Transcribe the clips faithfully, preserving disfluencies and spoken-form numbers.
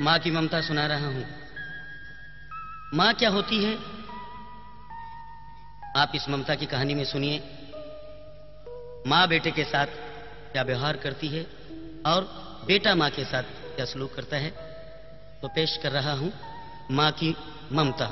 मां की ममता सुना रहा हूं। मां क्या होती है, आप इस ममता की कहानी में सुनिए। मां बेटे के साथ क्या व्यवहार करती है और बेटा मां के साथ क्या सलूक करता है, तो पेश कर रहा हूं मां की ममता।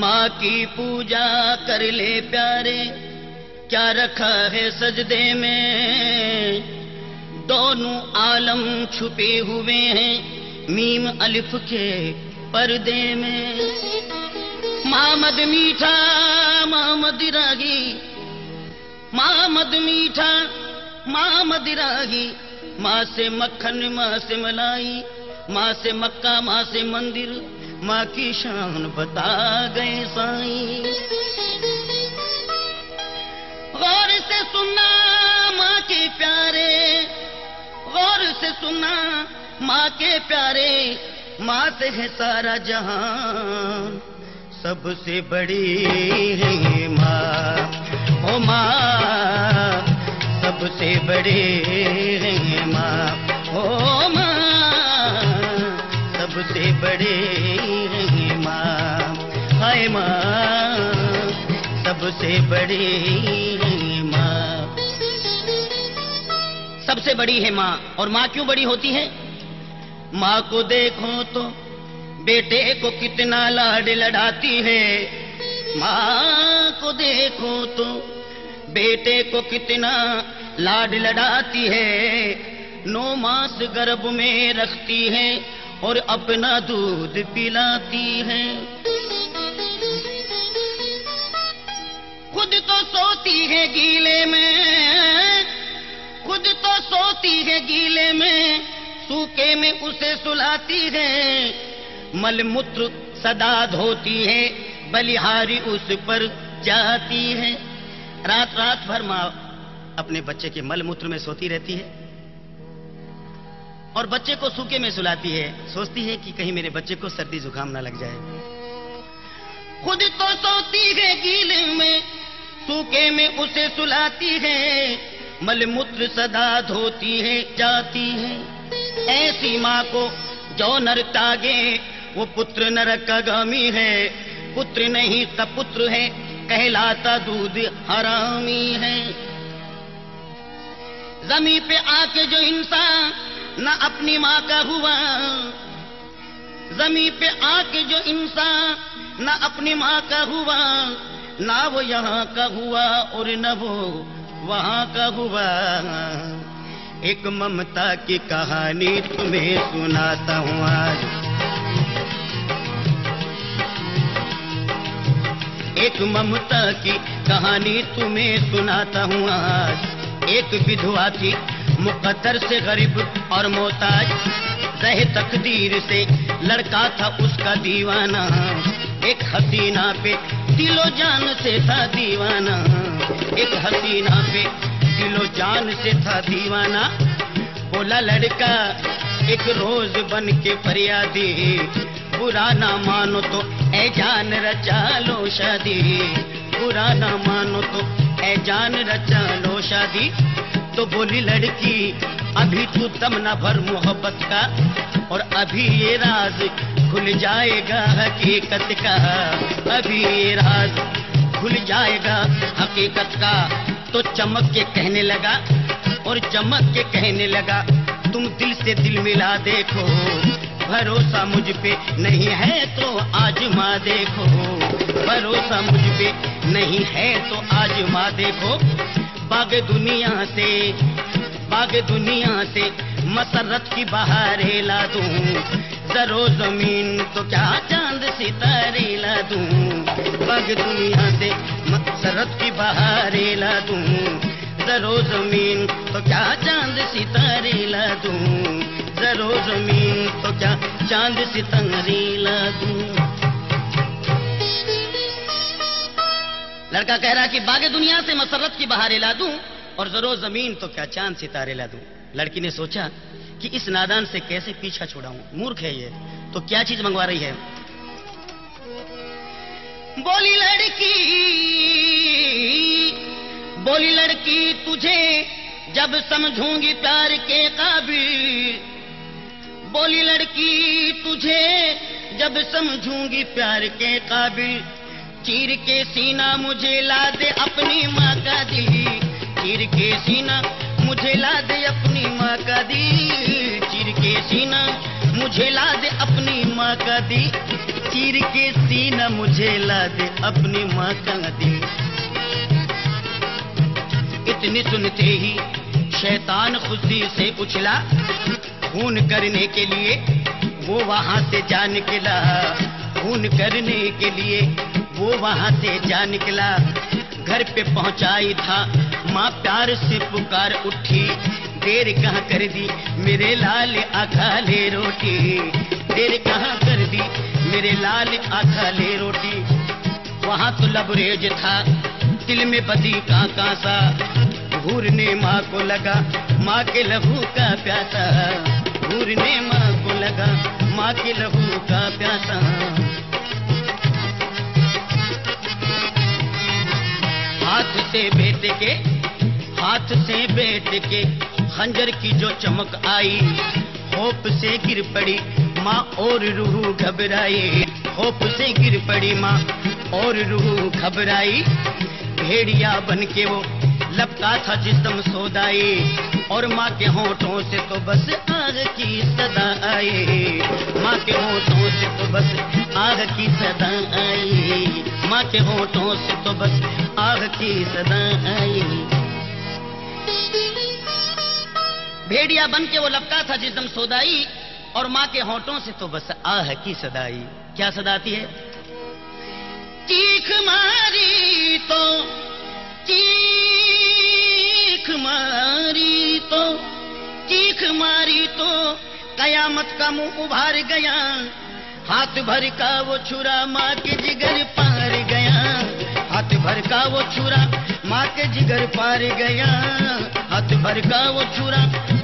माँ की पूजा कर ले प्यारे, क्या रखा है सजदे में। दोनों आलम छुपे हुए हैं मीम अलिफ के पर्दे में। मामद मीठा मामद रागी, मामद मीठा मामद रागी। माँ से मक्खन, माँ से मलाई, माँ से मक्का, माँ से मंदिर। माँ की शान बता गए साईं। गौर से सुनना माँ के प्यारे, गौर से सुनना माँ के प्यारे। माँ से है सारा जहान, सबसे बड़ी है माँ। ओ माँ सबसे बड़ी है माँ। ओ माँ सबसे बड़ी सबसे बड़ी माँ। सबसे बड़ी है माँ। और माँ क्यों बड़ी होती है? माँ को देखो तो बेटे को कितना लाड लड़ाती है। माँ को देखो तो बेटे को कितना लाड लड़ाती है। नौ मास गर्भ में रखती है और अपना दूध पिलाती है। खुद तो सोती है गीले में, खुद तो सोती है गीले में, सूखे में उसे सुलाती है। मलमूत्र सदा धोती है, बलिहारी उस पर जाती है। रात रात भर माँ अपने बच्चे के मलमूत्र में सोती रहती है और बच्चे को सूखे में सुलाती है। सोचती है कि कहीं मेरे बच्चे को सर्दी जुकाम ना लग जाए। खुद तो सोती है गीले में, सूखे में उसे सुलाती है। मलमूत्र सदा धोती है जाती है। ऐसी माँ को जो नर तागे वो पुत्र नरक का गामी है। पुत्र नहीं तब पुत्र है, कहलाता दूध हरामी है। जमीन पे आके जो इंसान न अपनी माँ का हुआ, जमीन पे आके जो इंसान ना अपनी माँ का हुआ, ना वो यहाँ का हुआ और न वो वहाँ का हुआ। एक ममता की कहानी तुम्हें सुनाता हूँ आज। एक ममता की कहानी तुम्हें सुनाता हूँ आज। एक विधवा थी मुकद्दर से गरीब और मोहताज। सह तकदीर से लड़का था उसका दीवाना। एक हसीना पे दिलो जान से था दीवाना। एक हसीना पे दिलो जान से था दीवाना। बोला लड़का एक रोज बन के फरियादी, पुराना मानो तो ऐ जान रचा लो शादी। पुराना मानो तो ऐ जान रचा लो शादी। तो बोली लड़की अभी तू दम ना भर मोहब्बत का, और अभी ये राज खुल जाएगा हकीकत का। अभी ये राज खुल जाएगा हकीकत का। तो चमक के कहने लगा, और चमक के कहने लगा तुम दिल से दिल मिला देखो। भरोसा मुझ पे नहीं है तो आजमा देखो। भरोसा मुझ पे नहीं है तो आजमा देखो। बाग दुनिया से, बाग दुनिया से मसरत की बहारें ला दूं। जरो जमीन तो क्या चांद सितारे ला दूं। बाग दुनिया से मसरत की बहारें ला दूं। जरो जमीन तो क्या चांद सितारे ला दूं। जरो जमीन तो क्या चांद सितंगरी ला दूं। लड़का कह रहा कि बागे दुनिया से मसरत की बहारें ला दूं और जरो जमीन तो क्या चांद सितारे ला दूं। लड़की ने सोचा कि इस नादान से कैसे पीछा छुड़ाऊं, मूर्ख है ये, तो क्या चीज मंगवा रही है। बोली लड़की बोली लड़की तुझे जब समझूंगी प्यार के काबिल, बोली लड़की तुझे जब समझूंगी प्यार के काबिल, चीर के सीना मुझे ला दे अपनी माँ का दिल, चीर के सीना मुझे ला दे अपनी माँ का दिल, चीर के सीना मुझे ला दे अपनी माँ का दिल, चीर के सीना मुझे ला दे अपनी माँ का दिल। इतनी सुनते ही शैतान खुशी से उछला, खून करने के लिए वो वहां से जा निकला, खून करने के लिए वो वहां से जा निकला। घर पे पहुंचाई था माँ प्यार से पुकार उठी, देर कहाँ कर दी मेरे लाल आखा ले रोटी, देर कहाँ कर दी मेरे लाल आखा ले रोटी। वहां तो लबरेज था दिल में बदी का कांसा, घूर ने माँ को लगा माँ के लहू का प्यासा, घूर ने माँ को लगा माँ के लहू का प्यासा। हाथ से बेटे के हाथ से बेटे के खंजर की जो चमक आई, होप से गिर पड़ी माँ और रूह घबराई, होप से गिर पड़ी माँ और रूह घबराई। भेड़िया बन के वो लपका था जिस्म सोदाई, और माँ के होठों से तो बस आग की सदा आई, माँ के होठों से तो बस आग की सदा आई, माँ के होठों से तो बस आग की सदा आई। भेड़िया बन के वो लपका था जिस्म सोदाई, और माँ के होठों से तो बस आह की सदाई। क्या सदाती है? चीख मारी तो चीख मारी तो चीख मारी तो कयामत का मुंह उभार गया, हाथ भर का वो छुरा माँ के जिगर पार गया, हाथ भर का वो छुरा माँ के जिगर पार गया, हाथ भर का वो छुरा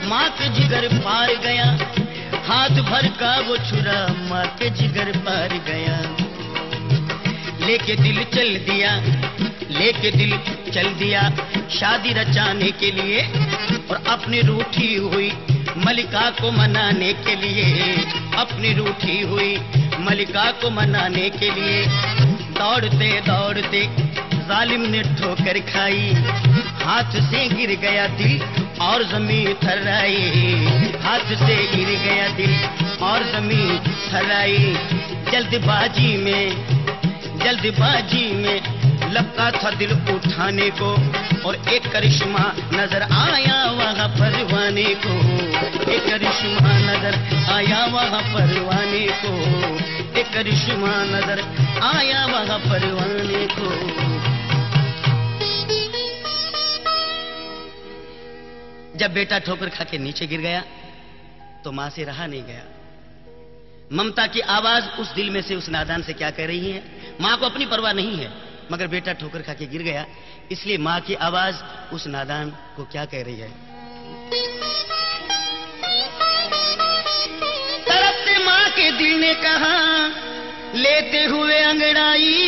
माँ के जिगर पार गया, हाथ भर का वो छुरा माँ के जिगर पार गया। लेके दिल चल दिया लेके दिल चल दिया शादी रचाने के लिए, और अपनी रूठी हुई मलिका को मनाने के लिए, अपनी रूठी हुई मलिका को मनाने के लिए। दौड़ते दौड़ते जालिम ने ठोकर खाई, हाथ से गिर गया दिल और जमीन थर्राई, हाथ से गिर गया दिल और जमीन थर्राई। जल्दबाजी में जल्दबाजी में लपका था दिल उठाने को, और एक करिश्मा नजर आया वहाँ परवाने को, एक करिश्मा नजर आया वहाँ परवाने को, एक करिश्मा नजर आया वहाँ परवाने को। जब बेटा ठोकर खा के नीचे गिर गया तो माँ से रहा नहीं गया। ममता की आवाज उस दिल में से उस नादान से क्या कह रही है? माँ को अपनी परवाह नहीं है, मगर बेटा ठोकर खा के गिर गया, इसलिए माँ की आवाज उस नादान को क्या कह रही है? तरफते माँ के दिल ने कहा लेते हुए अंगड़ाई,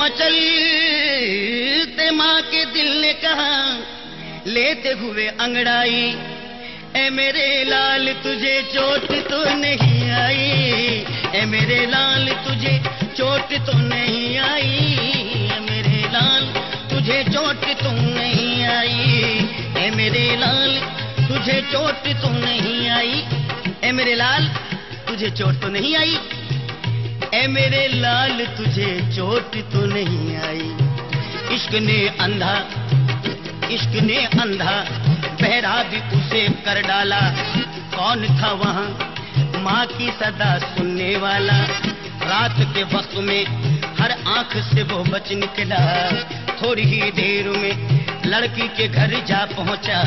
मचलते माँ के दिल ने कहा लेते हुए अंगड़ाई, ए मेरे लाल तुझे चोट तो नहीं आई, ए मेरे लाल तुझे चोट तो नहीं आई, ए मेरे लाल तुझे चोट तो नहीं आई, ए मेरे लाल तुझे चोट तो नहीं आई, ए मेरे लाल तुझे चोट तो नहीं आई, ए मेरे लाल तुझे चोट तो नहीं आई। इश्क ने अंधा इश्क ने अंधा बहरा भी उसे कर डाला, कौन था वहाँ माँ की सदा सुनने वाला, रात के वक्त में हर आंख से वो बच निकला। थोड़ी ही देर में लड़की के घर जा पहुंचा,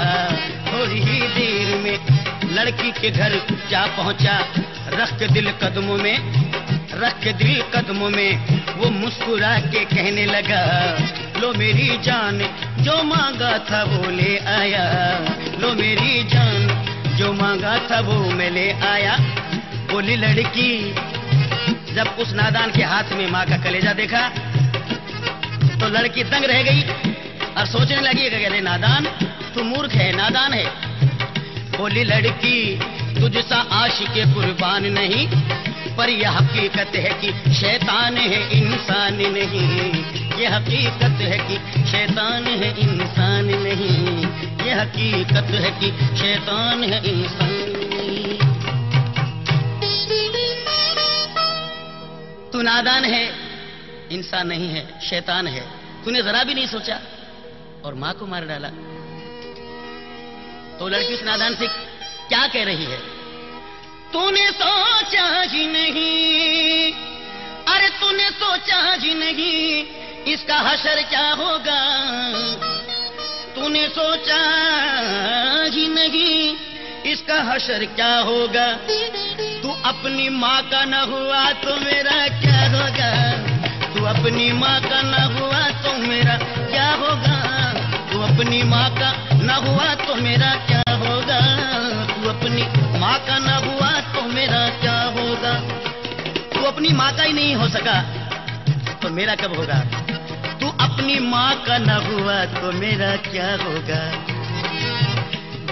थोड़ी ही देर में लड़की के घर जा पहुंचा। रख के दिल कदमों में, रख के दिल कदमों में वो मुस्कुरा के कहने लगा, लो मेरी जान जो मांगा था वो ले आया, लो मेरी जान जो मांगा था वो मैं ले आया। बोली लड़की, जब उस नादान के हाथ में माँ का कलेजा देखा तो लड़की दंग रह गई और सोचने लगी, अरे नादान तू मूर्ख है, नादान है। बोली लड़की, तुझसा आशिक कुर्बान नहीं, पर यह हकीकत है कि शैतान है इंसान नहीं, यह हकीकत है कि शैतान है इंसान नहीं, यह हकीकत है कि शैतान है इंसान। तू नादान है, इंसान नहीं है, शैतान है, तूने जरा भी नहीं सोचा और मां को मार डाला। तो लड़की उस नादान से क्या कह रही है, तूने सोचा ही नहीं, अरे तूने सोचा ही नहीं इसका हशर क्या होगा, तूने सोचा ही नहीं इसका हशर क्या होगा। अपनी माँ का न हुआ तो मेरा क्या होगा, तू अपनी माँ का न हुआ तो मेरा क्या होगा, तू अपनी माँ का न हुआ तो मेरा क्या होगा, तू अपनी माँ का न हुआ तो मेरा क्या होगा। तू अपनी माँ का ही नहीं हो सका तो मेरा कब होगा, तू अपनी माँ का न हुआ तो मेरा क्या होगा।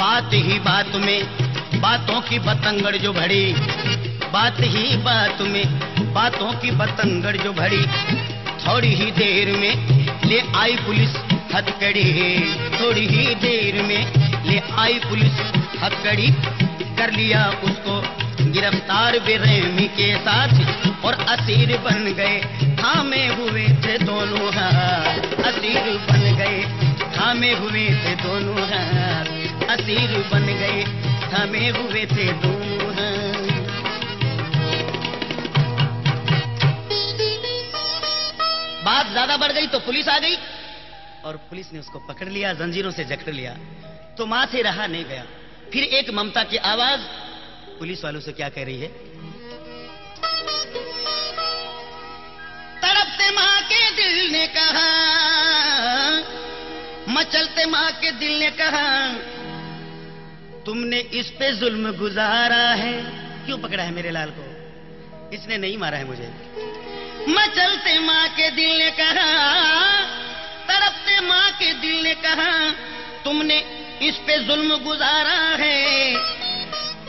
बात ही बात में बातों की बतंगड़ जो भरी, बात ही बात में बातों की बतंगड़ जो भरी। थोड़ी ही देर में ले आई पुलिस हथकड़ी, थोड़ी ही देर में ले आई पुलिस हथकड़ी। कर लिया उसको गिरफ्तार बेरहमी के साथ और असीर बन गए थामे हुए थे दोनों हाथ, असीर बन गए थामे हुए थे दोनों हाथ, असीर बन गए थामे हुए थे दोनों हाथ। बात ज्यादा बढ़ गई तो पुलिस आ गई और पुलिस ने उसको पकड़ लिया, जंजीरों से जकड़ लिया। तो मां से रहा नहीं गया, फिर एक ममता की आवाज पुलिस वालों से क्या कह रही है, तड़पते मां के दिल ने कहा, मचलते मां के दिल ने कहा, तुमने इस पे जुल्म गुजारा है, क्यों पकड़ा है मेरे लाल को, इसने नहीं मारा है मुझे। मचलते माँ के दिल ने कहा, तड़पते माँ के दिल ने कहा, तुमने इस पे जुल्म गुजारा है,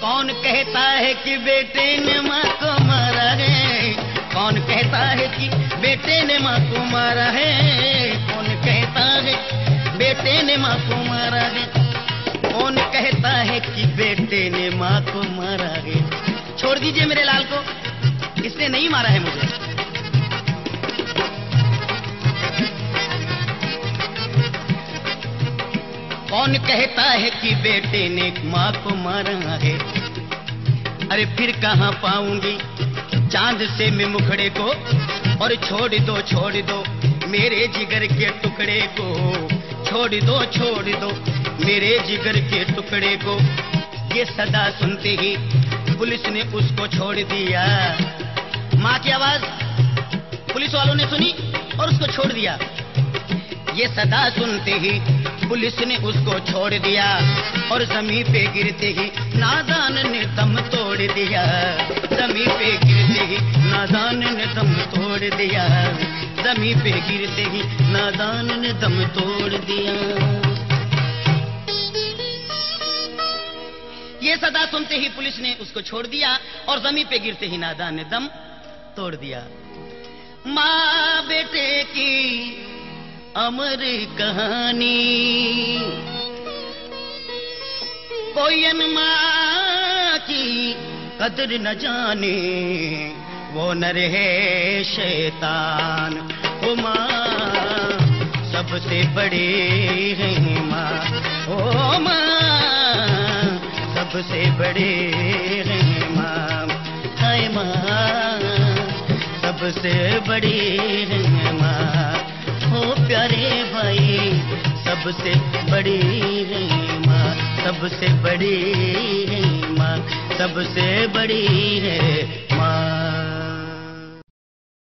कौन कहता है कि बेटे ने माँ को मारा है, कौन कहता है कि बेटे ने माँ को मारा है, कौन कहता है बेटे ने माँ को मारा है, कौन कहता है कि बेटे ने माँ को मारा है। छोड़ दीजिए मेरे लाल को, इसने नहीं मारा है मुझे। कौन कहता है कि बेटे ने माँ को मारा है, अरे फिर कहाँ पाऊंगी चांद से मैं मुखड़े को, और छोड़ दो छोड़ दो मेरे जिगर के टुकड़े को, छोड़ दो छोड़ दो मेरे जिगर के टुकड़े को। ये सदा सुनते ही पुलिस ने उसको छोड़ दिया। माँ की आवाज पुलिस वालों ने सुनी और उसको छोड़ दिया। ये सदा सुनते ही पुलिस ने उसको छोड़ दिया और जमीन पे गिरते ही नादान ने दम तोड़ दिया, जमीन पे गिरते ही नादान ने दम तोड़ दिया, जमीन पे गिरते ही नादान ने दम तोड़ दिया। ये सदा सुनते ही पुलिस ने उसको छोड़ दिया और जमीन पे गिरते ही नादान ने दम तोड़ दिया। माँ बेटे की अमर कहानी, कोई माँ की कदर न जाने, वो नर है शैतान। ओ माँ सबसे बड़े हैं माँ, ओ माँ सबसे बड़े हैं माँ, हाय माँ सबसे बड़ी है माँ, हो प्यारे भाई सबसे बड़ी है माँ, सबसे बड़ी है माँ, सबसे बड़ी है